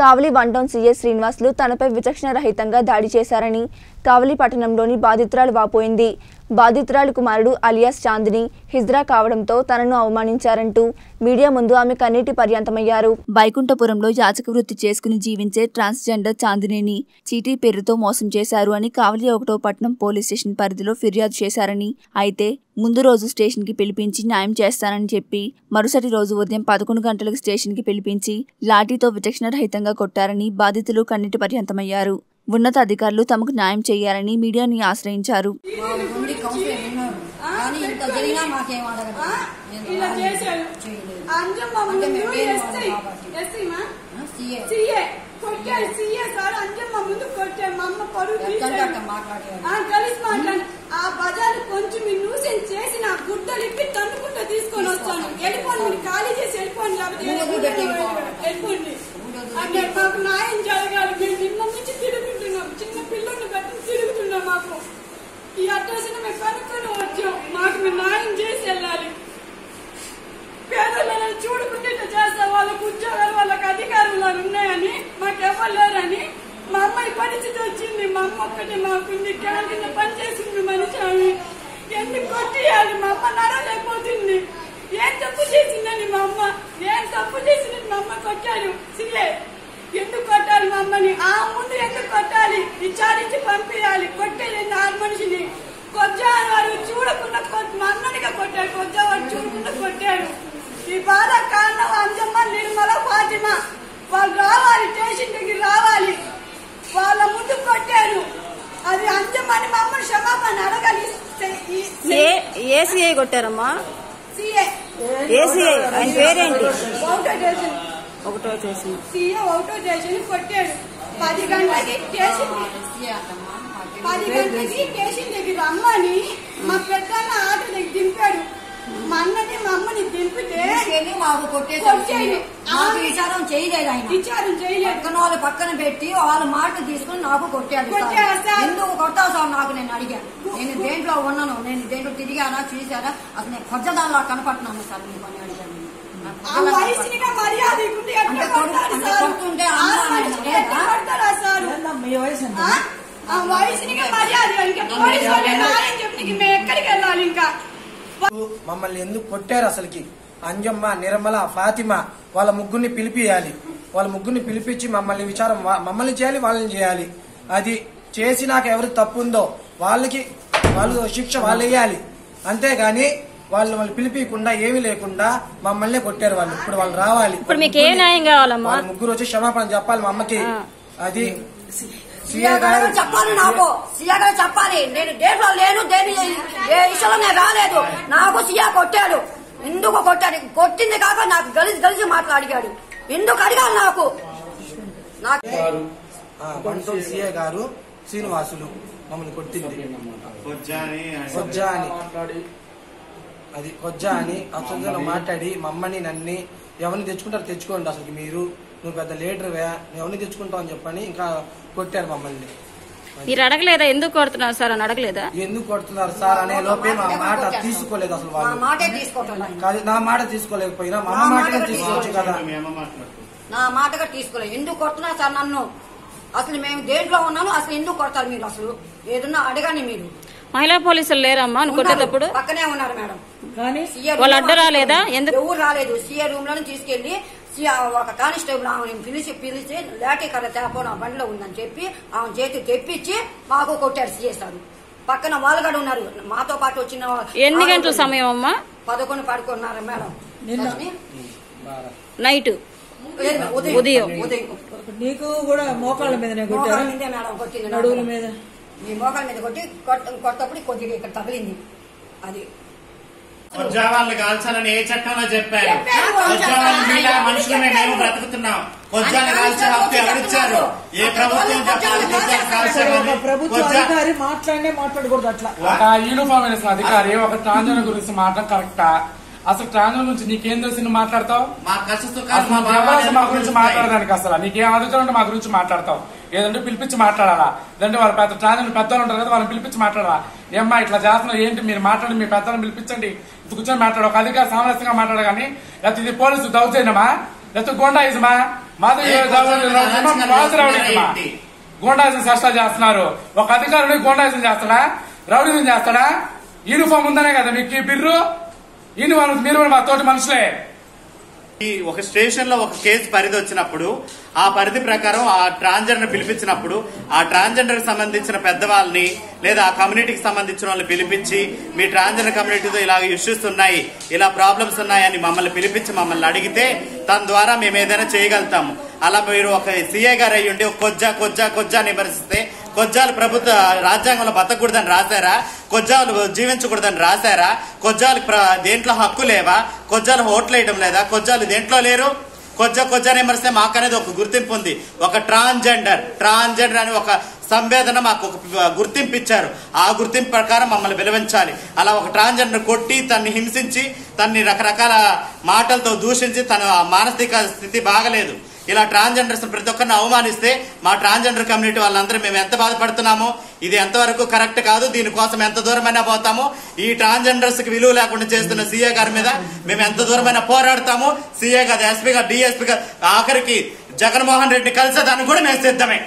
కావలి 1 town CI Srinivasulu తనపై విచక్షణ రహితంగా దాడి చేశారని కావలి పట్టణంలోని బాధితురాలు వాపోయింది। బాధితురాలు కుమారుడు అలియాస్ చాందిని హిజ్రా కావడంతో తనను అవమానించారంటూ మీడియా ముందు ఆమె కన్నీటి పర్యంతమయ్యారు। బైకుంఠపురంలో యాజక వృత్తి చేసుకుని జీవించే ట్రాన్స్ జెండర్ చాందినిని చీటీ పేరుతో మోసం చేశారు అని కావలి 1వ పట్టణం పోలీస్ స్టేషన్ పరిధిలో ఫిర్యాదు చేశారని అయితే ముందు రోజు స్టేషన్ కి పిలిపించి న్యాయం చేస్తానని చెప్పి మరుసటి రోజు ఉదయం 11 గంటలకు స్టేషన్ కి పిలిపించి లాఠీతో విచక్షణ రహితంగా కొట్టారని బాధితులు కన్నీటి పర్యంతమయ్యారు। ఉన్నత అధికారులు తమకు న్యాయం చేయాలని మీడియాని ఆశ్రయించారు। అంజమ్మ నిర్మల ఫాతిమా వాళ్ళ ముగ్గురిని పిలిపియాలి। వాళ్ళ ముగ్గురిని పిలిపించి మమ్మల్ని విచారం మమ్మల్ని చేయాలి, వాళ్ళని చేయాలి। అది చేసి నాకు ఎవరు తప్పు ఉందో వాళ్ళకి వాళ్ళు శిక్ష వాళ్ళు వేయాలి, అంతేగాని వాళ్ళు వాళ్ళు పిలిపియకుండా ఏమీ లేకుండా మమ్మల్ని కొట్టారు వాళ్ళు। ఇప్పుడు వాళ్ళు రావాలి, ఇప్పుడు మీకు ఏ న్యాయం కావాలమ్మా? ముగ్గురు వచ్చి క్షమాపణ చెప్పాలి మా అమ్మకి, అది సీఐ గారు చెప్పాలి, నాకు సీఐ గారు చెప్పాలి। నేను దేంట్లో లేను, దేని విషయంలో నేను రాలేదు, నాకు సీఐ కొట్టాడు, ఎందుకు కొట్టాడు? కొట్టింది కాక నాకు గలిసి గలిసి మాటలు అడిగాడు, ఎందుకు అడిగాడు? నాకు సీఐ గారు శ్రీనివాసులు మమ్మల్ని కొట్టింది అది కొజ్జా అని అసలు మాట్లాడి మమ్మల్ని నన్ను ఎవరిని తెచ్చుకుంటారు తెచ్చుకోండి, అసలు మీరు నువ్వు పెద్ద లీడర్ వే ఎవరిని తెచ్చుకుంటావు అని చెప్పని ఇంకా కొట్టారు మమ్మల్ని। మీరు అడగలేదా ఎందుకు కొడుతున్నారు సార్ అని? అడగలేదా ఎందుకు కొడుతున్నారు సార్ అనే లోపే మా మాట తీసుకోలేదు, అసలు వాళ్ళు మాటే తీసుకోవటం కాదు, నా మాట తీసుకోలేకపోయినా మా మాట తీసుకోవచ్చు కదా, నా మాటగా తీసుకోలేదు। ఎందుకు కొడుతున్నారు సార్ నన్ను? అసలు మేము దేంట్లో ఉన్నాను, అసలు ఎందుకు కొడతారు మీరు? అసలు ఏదన్నా అడగండి మీరు। మహిళా పోలీసులు లేరమ్మా కొట్టేటప్పుడు? పక్కనే ఉన్నారు మేడం, వాళ్ళు అడ్డ రాలేదా? ఎందుకు ఎవరు రాలేదు? సీఏ రూమ్ లోనే తీసుకెళ్లి ఒక కానిస్టేబుల్ ఆమె పిలిచి పిలిచి లేఖ కర్ర తేపోనా బండిలో ఉందని చెప్పి ఆమె చేతి తెప్పించి మాకు కొట్టారు సీఏ సార్। పక్కన వాళ్ళగాడు ఉన్నారు మాతో పాటు వచ్చిన వాళ్ళు। ఎన్ని గంటల సమయం అమ్మా? 11 పడుకున్నారు మేడం నైట్, ఉదయం నీకు కూడా మోకాళ్ళ మీద కొట్టింది, నడువుల మీద మీ మోకాళ్ళ మీద కొట్టి కొట్టప్పుడు కొద్దిగా ఇక్కడ తగిలింది అది। కొజ్జావాళ్ళు కాల్చాలని ఏ చట్టంలో చెప్పారు? కొజ్జావాళ్ళు మీలా మనుషులమే మేము బ్రతుకుతున్నాం, కొజ్జాలు కాల్చే హక్కు ఎవరిచ్చారు? ఏ ప్రభుత్వం చెప్పాలి? ప్రభుత్వం మాట్లాడే మాట్లాడకూడదు అట్లా। ఒక యూనిఫామ్ వేసిన అధికారి ఒక ట్రాన్స్జెండర్ గురించి మాట్లాడడం కరెక్టా? అసలు ట్రాన్స్జెండర్ నుంచి నీకేం తెలిసి మాట్లాడతావు? మా గురించి మాట్లాడడానికి అసలు నీకేం అధికారం ఉంటే మా గురించి మాట్లాడతావు? ఏదంటే పిలిపించి మాట్లాడాలా, లేదంటే వాళ్ళ పెద్ద ట్రాన్స్జెండర్ పెద్దలు ఉంటారు కదా వాళ్ళని పిలిపించి మాట్లాడాలా? ఏమ్మా ఇట్లా చేస్తున్నారు ఏంటి మీరు? మాట్లాడండి, మీ పెద్దలను పిలిపించండి, కూర్చొని మాట్లాడు, ఒక అధికారి సామరస్యంగా మాట్లాడగాని, లేకపోతే ఇది పోలీసు దౌర్జన్యమా? గోండాయిజమా రౌడీజమా గోండాయిజం చేస్తా చేస్తున్నారు. ఒక అధికారుని గోండాయిజం చేస్తాడా రౌడీజం చేస్తాడా? యూనిఫామ్ ఉందనే కదా మీకు బిర్రు, యూనిఫామ్ మీరు మా తోటి మనుషులే. ఒక స్టేషన్ లో ఒక కేసు పరిధి వచ్చినప్పుడు ఆ పరిధి ప్రకారం ఆ ట్రాన్స్జెండర్ ని పిలిపించినప్పుడు ఆ ట్రాన్స్జెండర్ కి సంబంధించిన పెద్దవాళ్ళని లేదా ఆ కమ్యూనిటీకి సంబంధించిన వాళ్ళని పిలిపించి మీ ట్రాన్స్జెండర్ కమ్యూనిటీతో ఇలా ఇష్యూస్ ఉన్నాయి, ఇలా ప్రాబ్లమ్స్ ఉన్నాయని మమ్మల్ని పిలిపించి మమ్మల్ని అడిగితే తన ద్వారా మేము ఏదైనా చేయగలుగుతాము. అలా మీరు ఒక సీఐ గారు అయ్యి ఉండి కొజ్జా కొజ్జా కొజ్జా నిమరిస్తే కొజ్జాలు ప్రభుత్వ రాజ్యాంగంలో బతకూడదని రాశారా? కొజ్జాలు జీవించకూడదని రాశారా? కొజ్జాలు దేంట్లో హక్కు లేవా? కొజ్జాలు ఓట్లు వేయడం లేదా? కొజ్జాలు దేంట్లో లేరు? కొజ్జా కొజ్జా నిమరిస్తే మాకు అనేది ఒక గుర్తింపు ఉంది. ఒక ట్రాన్స్జెండర్ అని ఒక సంవేదన మాకు ఒక గుర్తింపు ఇచ్చారు. ఆ గుర్తింపు ప్రకారం మమ్మల్ని విలువించాలి. అలా ఒక ట్రాన్స్జెండర్ కొట్టి తన్ని హింసించి తన్ని రకరకాల మాటలతో దూషించి తన మానసిక స్థితి బాగలేదు. ఇలా ట్రాన్స్జెండర్స్ ప్రతి ఒక్కరిని అవమానిస్తే మా ట్రాన్స్జెండర్ కమ్యూనిటీ వాళ్ళందరూ మేము ఎంత బాధపడుతున్నామో. ఇది ఎంతవరకు కరెక్ట్ కాదు, దీనికోసం ఎంత దూరమైనా పోతాము. ఈ ట్రాన్స్జెండర్స్ కి విలువ లేకుండా చేస్తున్న సీఏ గారి మీద మేము ఎంత దూరమైనా పోరాడతాము. సీఏ గారు, ఎస్పీ గారు, డిఎస్పీ గారు, ఆఖరికి జగన్మోహన్ రెడ్డి కలిసేదానికి కూడా మేము సిద్ధమే.